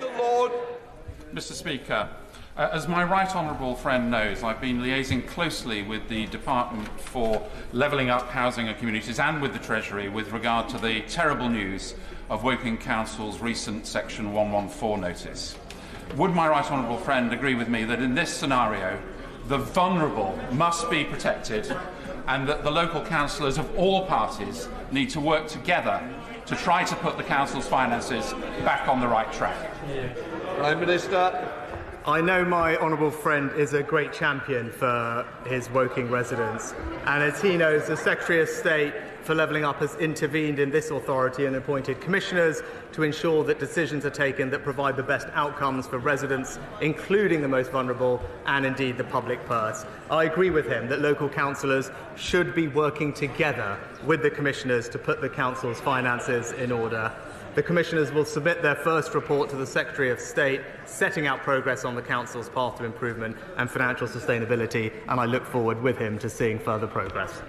The Lord. Mr. Speaker, as my right honourable friend knows, I've been liaising closely with the Department for Levelling Up, Housing and Communities and with the Treasury with regard to the terrible news of Woking Council's recent Section 114 notice. Would my right honourable friend agree with me that in this scenario the vulnerable must be protected and that the local councillors of all parties need to work together to try to put the council's finances back on the right track? Prime Minister. I know my honourable friend is a great champion for his Woking residents, and as he knows, the Secretary of State for Levelling Up has intervened in this authority and appointed commissioners to ensure that decisions are taken that provide the best outcomes for residents, including the most vulnerable and indeed the public purse. I agree with him that local councillors should be working together with the commissioners to put the council's finances in order. The commissioners will submit their first report to the Secretary of State, setting out progress on the council's path to improvement and financial sustainability, and I look forward with him to seeing further progress.